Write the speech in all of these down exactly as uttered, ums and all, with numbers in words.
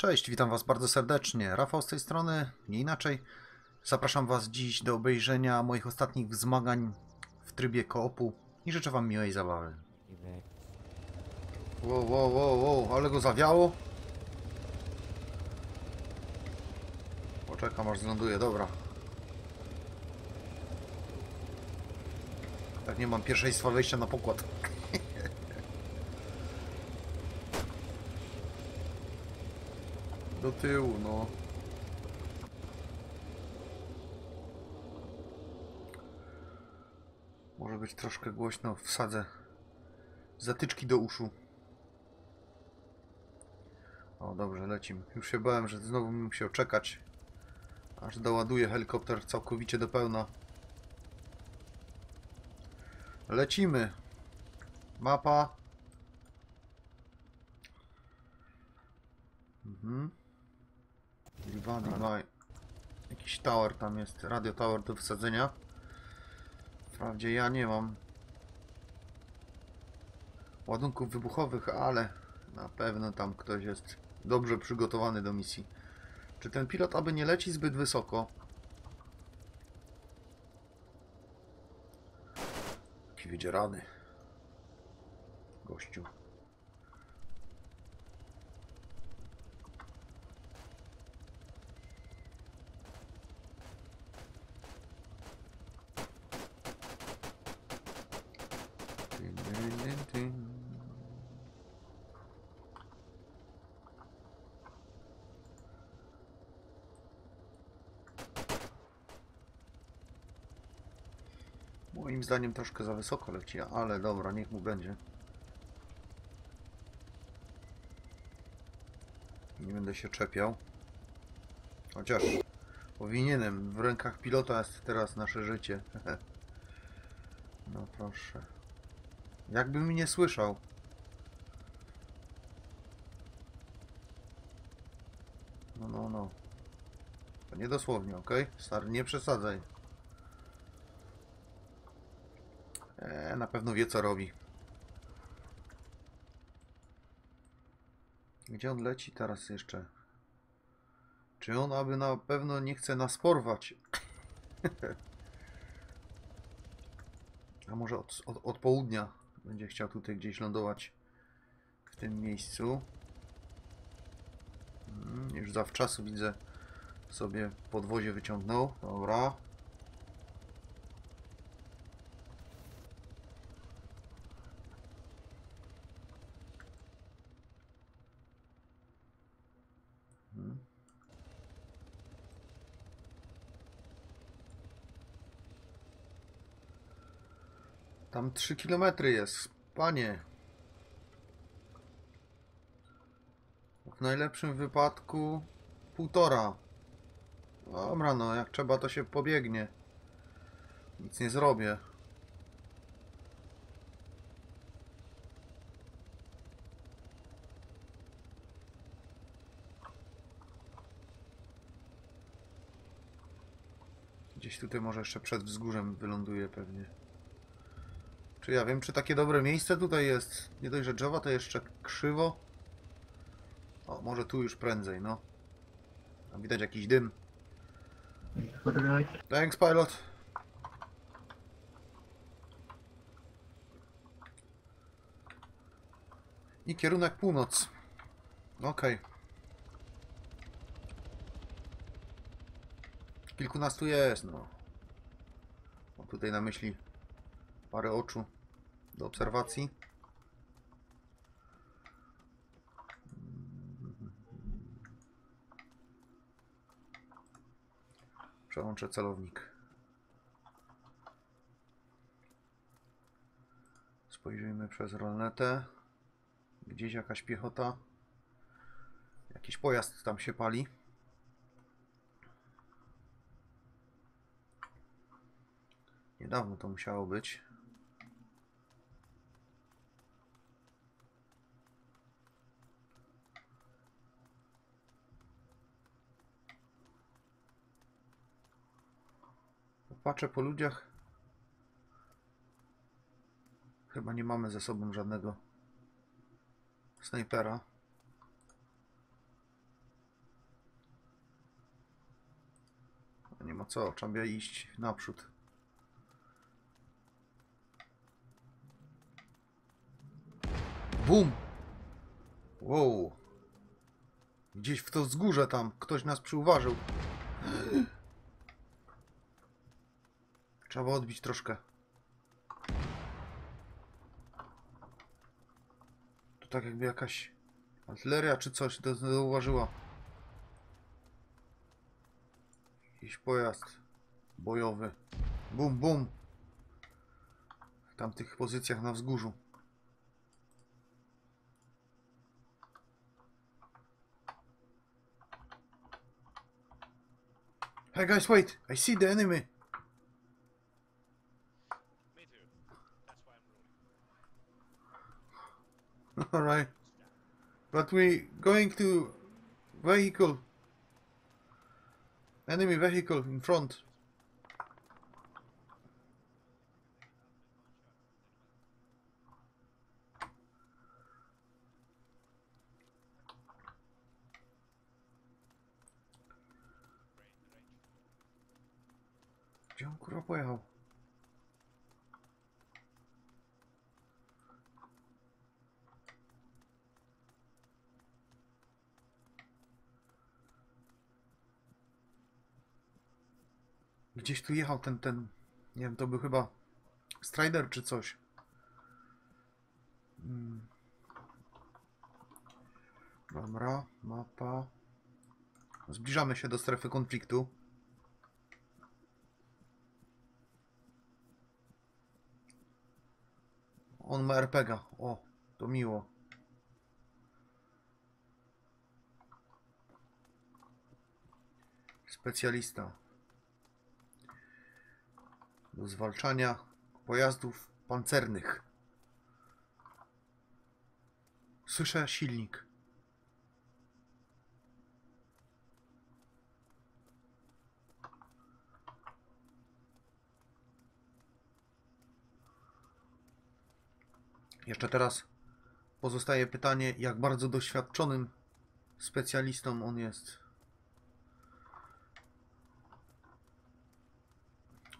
Cześć, witam Was bardzo serdecznie. Rafał z tej strony, nie inaczej. Zapraszam Was dziś do obejrzenia moich ostatnich wzmagań w trybie koopu i życzę Wam miłej zabawy. Wow, wow, wow, wow, ale go zawiało. Poczekam aż zląduje, dobra. Tak nie mam pierwszeństwa wejścia na pokład. Do tyłu, no. Może być troszkę głośno, wsadzę zatyczki do uszu. O, dobrze, lecimy. Już się bałem, że znowu mi musiał czekać, aż doładuję helikopter całkowicie do pełna. Lecimy. Mapa. Mhm. Dwa, dwa. Jakiś tower tam jest. Radio tower do wysadzenia. Wprawdzie ja nie mam ładunków wybuchowych, ale na pewno tam ktoś jest dobrze przygotowany do misji. Czy ten pilot aby nie leci zbyt wysoko? Jaki wydzierany gościu. Moim zdaniem troszkę za wysoko leci, ale dobra, niech mu będzie. Nie będę się czepiał. Chociaż powinienem. W rękach pilota jest teraz nasze życie. No proszę. Jakbym mnie słyszał. No, no, no. To nie dosłownie, ok? Stary, nie przesadzaj. Eee, na pewno wie co robi. Gdzie on leci teraz jeszcze? Czy on aby na pewno nie chce nas porwać? A może od, od, od południa będzie chciał tutaj gdzieś lądować w tym miejscu? Hmm, już zawczasu widzę sobie podwozie wyciągnął. Dobra. Tam trzy kilometry jest, panie. W najlepszym wypadku półtora. Dobra, no jak trzeba to się pobiegnie. Nic nie zrobię. Gdzieś tutaj może jeszcze przed wzgórzem wyląduje pewnie. Czy ja wiem, czy takie dobre miejsce tutaj jest? Nie dość, że drzewa, to jeszcze krzywo. O, może tu już prędzej, no. Tam widać jakiś dym. Thanks, pilot. I kierunek północ. Okej. Okay. Kilkunastu jest, no. Mam tutaj na myśli parę oczu do obserwacji. Przełączę celownik. Spojrzyjmy przez rolnetę. Gdzieś jakaś piechota. Jakiś pojazd tam się pali. Niedawno to musiało być. Patrzę po ludziach. Chyba nie mamy ze sobą żadnego snajpera. to nie ma co, trzeba iść naprzód. Bum! Wow! Gdzieś w to wzgórze tam ktoś nas przyuważył. Trzeba odbić troszkę. Tu tak jakby jakaś artyleria czy coś to zauważyła. Jakiś pojazd bojowy. Bum, bum. W tamtych pozycjach na wzgórzu. Hey guys, wait! I see the enemy! Alright. But we going to vehicle. Enemy vehicle in front. Gdzie on kurwa pojechał? Gdzieś tu jechał ten, ten, nie wiem, to był chyba Strider czy coś. Hmm. Dobra, mapa. Zbliżamy się do strefy konfliktu. On ma er pe gie a. O, to miło. Specjalista. Do zwalczania pojazdów pancernych. Słyszę silnik. Jeszcze teraz pozostaje pytanie, jak bardzo doświadczonym specjalistą on jest.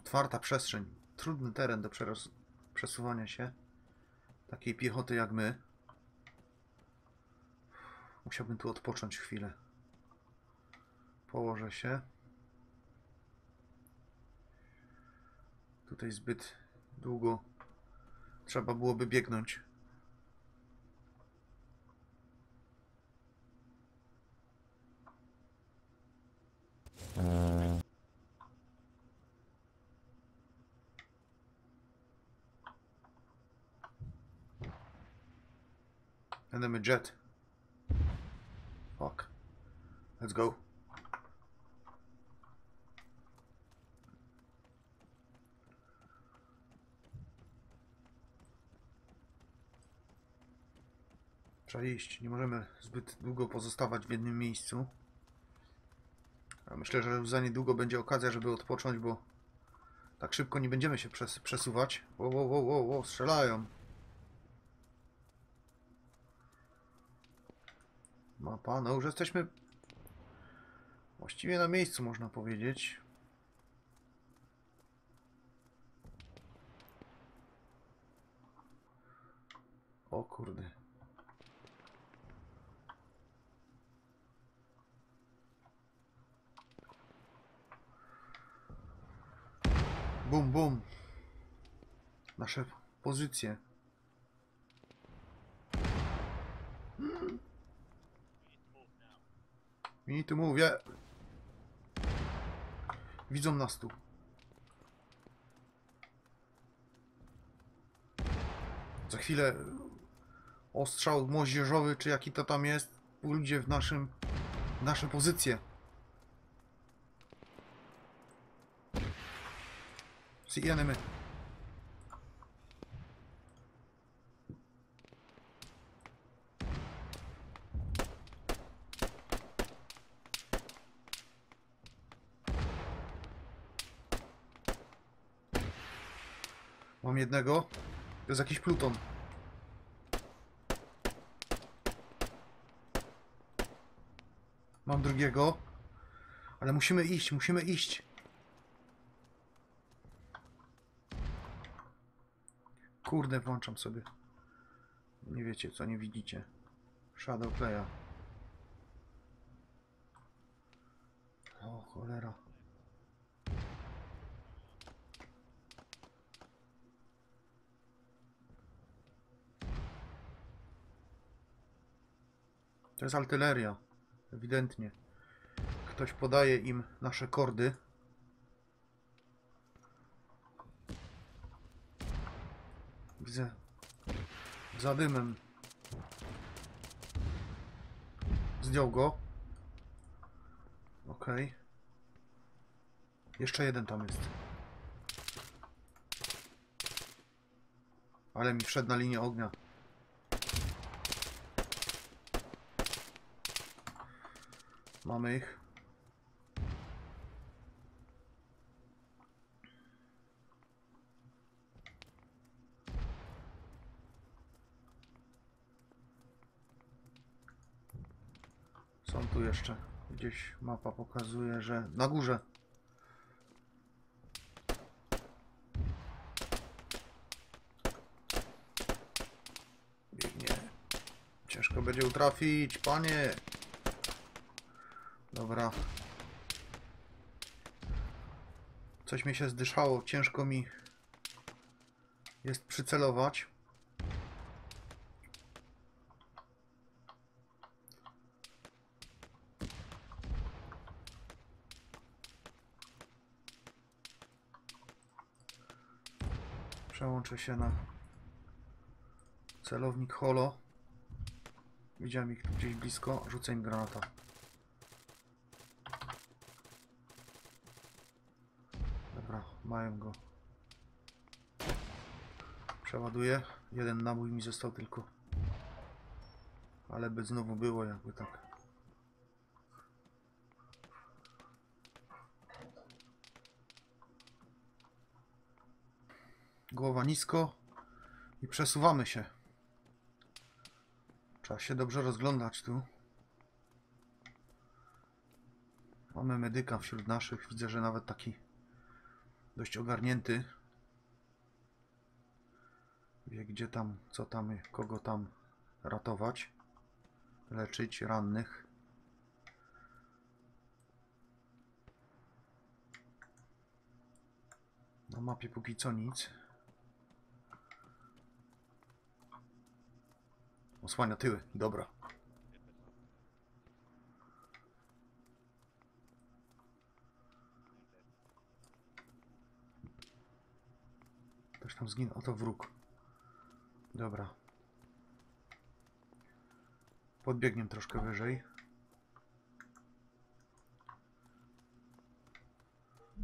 Otwarta przestrzeń. Trudny teren do przesuwania się. Takiej piechoty jak my. Musiałbym tu odpocząć chwilę. Położę się. Tutaj zbyt długo trzeba byłoby biegnąć. Enemy jet. Fuck. Let's go. Trzeba iść. Nie możemy zbyt długo pozostawać w jednym miejscu. Ja myślę, że już za niedługo będzie okazja, żeby odpocząć, bo tak szybko nie będziemy się przes przesuwać. Wo, wo, wo, wo, wo, strzelają. Mapa, no już jesteśmy właściwie na miejscu, można powiedzieć. O kurde. Bum, bum. Nasze pozycje. I tu mówię. Widzą nas tu. Za chwilę ostrzał moździerzowy, czy jaki to tam jest, pójdzie w naszym, w nasze pozycje. See enemy. Mam jednego. To jest jakiś pluton. Mam drugiego. Ale musimy iść, musimy iść. Kurde, włączam sobie. Nie wiecie co, nie widzicie. Shadow Playa. O cholera. To jest artyleria. Ewidentnie. Ktoś podaje im nasze kordy. Widzę. Za dymem. Zdjął go. Okej. Okay. Jeszcze jeden tam jest. Ale mi wszedł na linię ognia. Mamy ich. Są tu jeszcze. Gdzieś mapa pokazuje, że na górze. Biegnie. Ciężko będzie utrafić, panie. Dobra. Coś mi się zdyszało. Ciężko mi jest przycelować. Przełączę się na celownik holo. Widziałem ich tu gdzieś blisko. Rzucę im granata. Mają go. Przeładuję. Jeden nabój mi został tylko. Ale by znowu było jakby tak. Głowa nisko. I przesuwamy się. Trzeba się dobrze rozglądać tu. Mamy medyka wśród naszych. Widzę, że nawet taki dość ogarnięty. Wie gdzie tam, co tam, kogo tam ratować, leczyć rannych. Na mapie póki co nic. Osłania tyły, dobra. Tam zginął, oto wróg. Dobra. Podbiegniemy troszkę wyżej.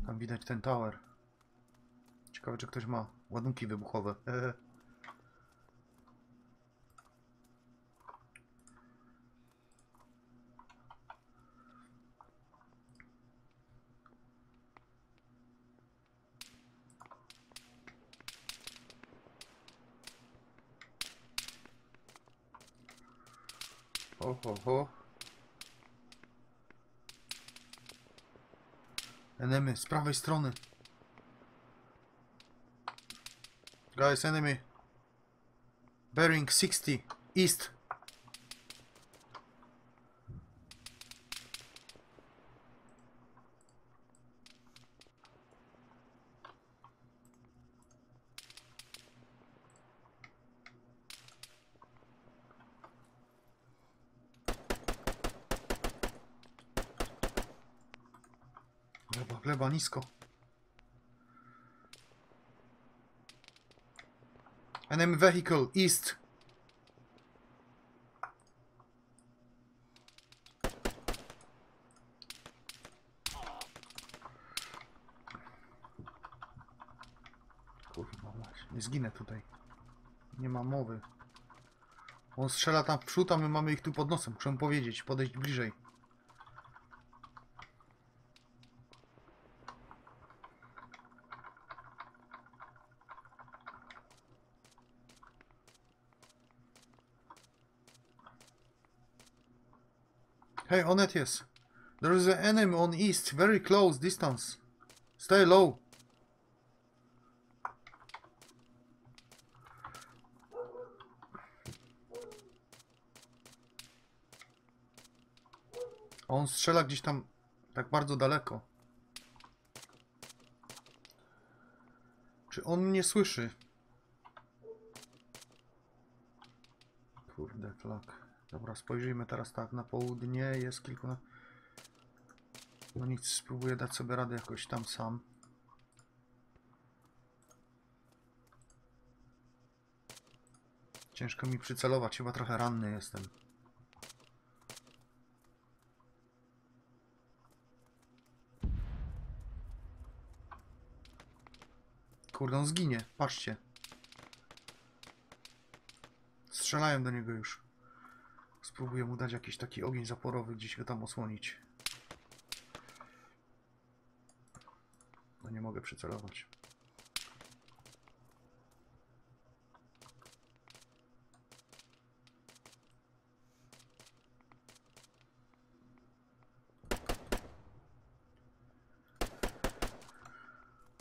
Tam widać ten tower. Ciekawe, czy ktoś ma ładunki wybuchowe. Eee. Oho. Enemy, z prawej strony. Guys, enemy. Bearing sześćdziesiąt, east. Gleba nisko. Enemy vehicle east. Kurwa, nie zginę tutaj. Nie ma mowy. On strzela tam w przód, a my mamy ich tu pod nosem. Muszę powiedzieć, podejść bliżej. Hey, on it is. There is an enemy on east, very close distance. Stay low. On strzela gdzieś tam tak bardzo daleko. Czy on mnie słyszy? Kurde, klak. Dobra, spojrzyjmy teraz tak, na południe jest kilku... Na... No nic, spróbuję dać sobie radę jakoś tam sam. Ciężko mi przycelować, chyba trochę ranny jestem. Kurde, on zginie, patrzcie. Strzelają do niego już. Spróbuję mu dać jakiś taki ogień zaporowy, gdzieś go tam osłonić. No nie mogę przycelować.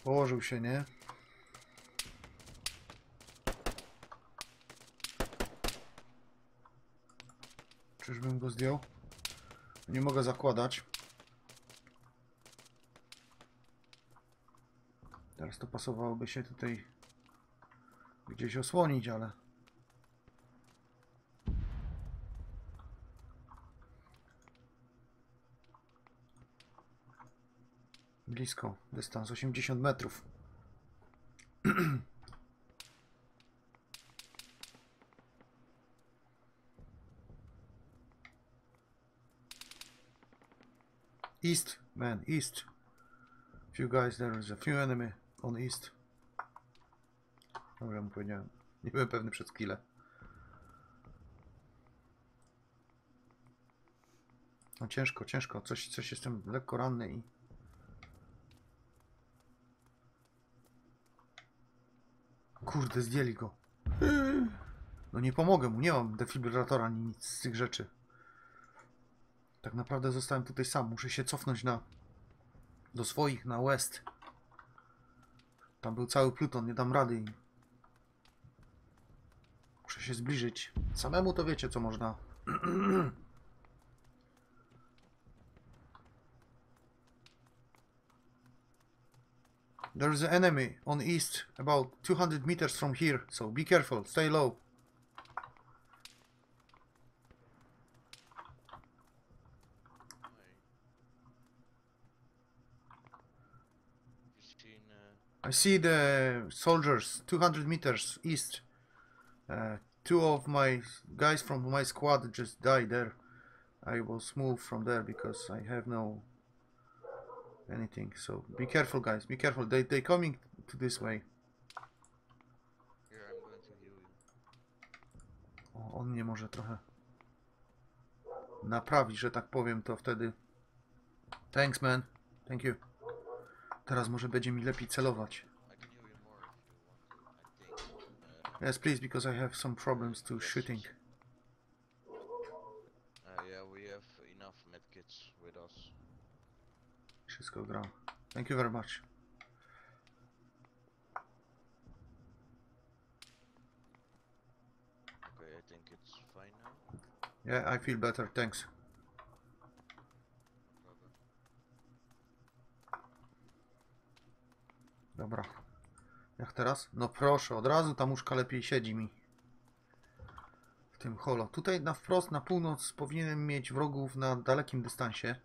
Położył się, nie? Czyżbym go zdjął? Nie mogę zakładać. Teraz to pasowałoby się tutaj gdzieś osłonić, ale... Blisko, dystans osiemdziesiąt metrów. East, man, east. If you guys, there is a few enemy on east. Dobrze mu powiedziałem. Nie byłem pewny przez chwilę. No ciężko, ciężko. Coś, coś jestem lekko ranny i... Kurde, zdjęli go. No nie pomogę mu, nie mam defibrylatora ani nic z tych rzeczy. Tak naprawdę zostałem tutaj sam. Muszę się cofnąć na... do swoich, na west. Tam był cały pluton, nie dam rady im. Muszę się zbliżyć. Samemu to wiecie, co można. There's an enemy on east, about two hundred meters from here, so be careful, stay low. I see the soldiers two hundred meters east. Uh, two of my guys from my squad just died there. I was moved from there because I have no... anything, so be careful guys, be careful, they, they coming to this way. Here, I'm going to heal you. O, on mnie może trochę naprawi, że tak powiem, to wtedy... Thanks man, thank you. Teraz może będzie mi lepiej celować. Yes please, because I have some problems to shooting. Uh, yeah, we have enough medkits with us. Wszystko gra. Thank you very much. Okay, I think it's fine now. Yeah, I feel better. Thanks. Dobra. Jak teraz? No proszę, od razu ta muszka lepiej siedzi mi. W tym holo. Tutaj na wprost, na północ powinienem mieć wrogów na dalekim dystansie.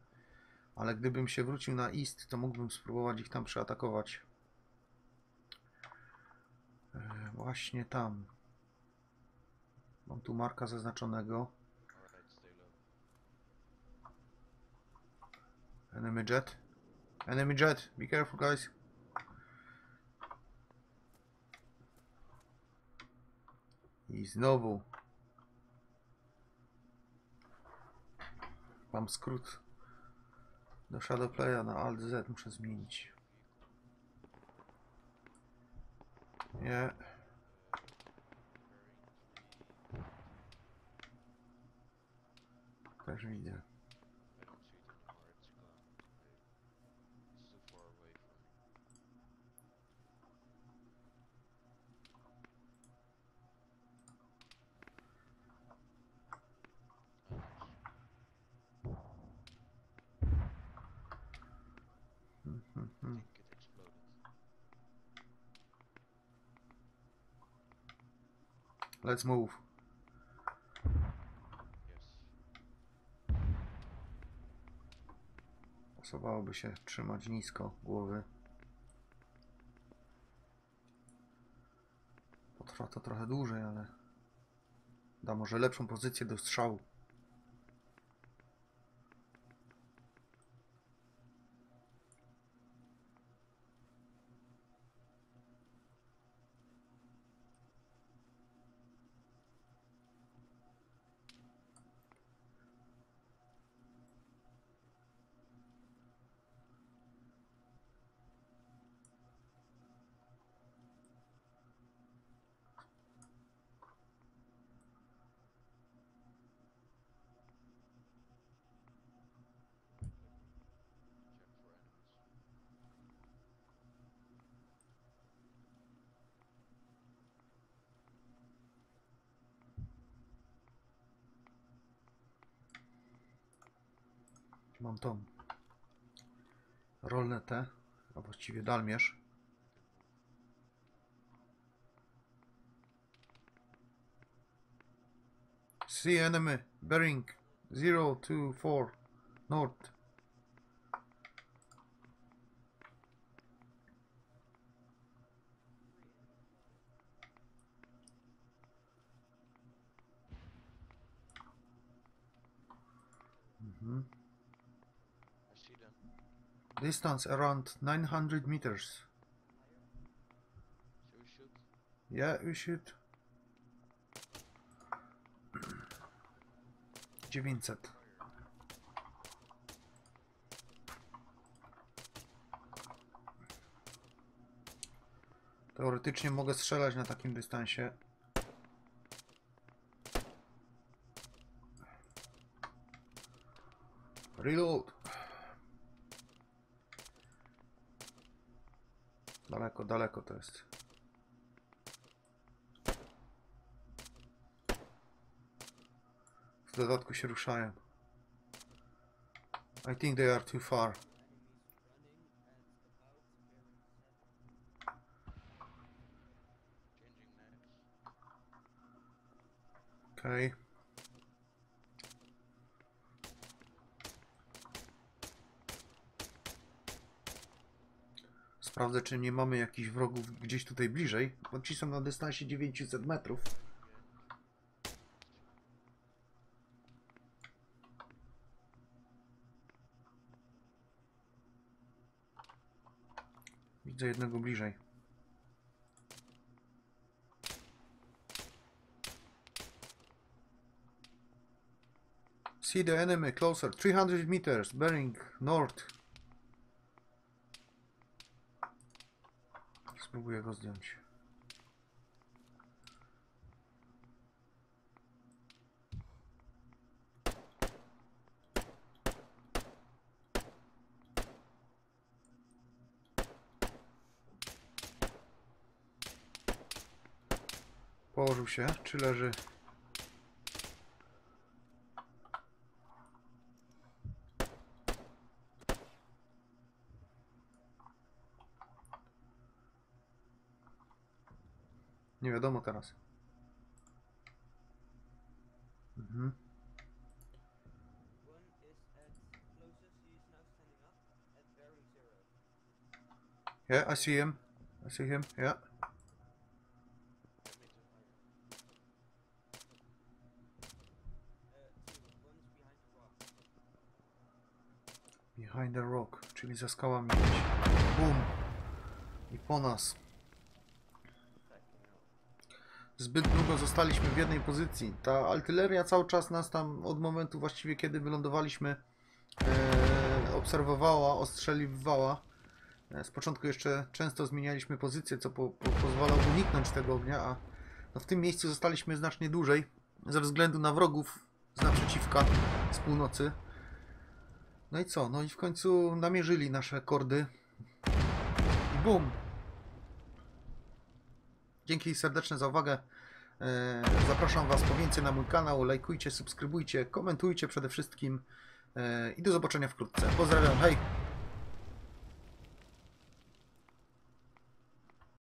Ale gdybym się wrócił na east, to mógłbym spróbować ich tam przeatakować. Yy, właśnie tam. Mam tu marka zaznaczonego. Enemy jet. Enemy jet. Be careful guys. I znowu. Mam skrót. Do Shadowplaya na Alt Z muszę zmienić. Nie. Też widzę. Let's move. Pasowałoby się trzymać nisko głowy. Potrwa to trochę dłużej, ale da może lepszą pozycję do strzału. Mam tą rolnetę, a właściwie dalmierz. See enemy, bearing zero two four north. Mhm. Distance around nine hundred meters. Should we shoot? Yeah, we should. dziewięćset. Teoretycznie mogę strzelać na takim dystansie. Reload. Daleko, daleko to jest. W dodatku się ruszają. I think they are too far. Okay. Sprawdzę, czy nie mamy jakichś wrogów gdzieś tutaj bliżej, bo ci są na dystansie dziewięćset metrów. Widzę jednego bliżej. See the enemy closer, three hundred meters, bearing north. Spróbuję go zdjąć. Położył się, czy leży? Nie wiadomo teraz. Mhm. Yeah, I see him. I see him. Yeah. Behind the rock, czyli za skałami. Boom. I po nas. Zbyt długo zostaliśmy w jednej pozycji. Ta artyleria cały czas nas tam od momentu właściwie, kiedy wylądowaliśmy, e, obserwowała, ostrzeliwała. E, z początku jeszcze często zmienialiśmy pozycję, co po, po, pozwalało uniknąć tego ognia, a no w tym miejscu zostaliśmy znacznie dłużej ze względu na wrogów z naprzeciwka, z północy. No i co? No i w końcu namierzyli nasze kordy. I bum! Dzięki serdeczne za uwagę. Zapraszam Was po więcej na mój kanał. Lajkujcie, subskrybujcie, komentujcie przede wszystkim i do zobaczenia wkrótce. Pozdrawiam, hej!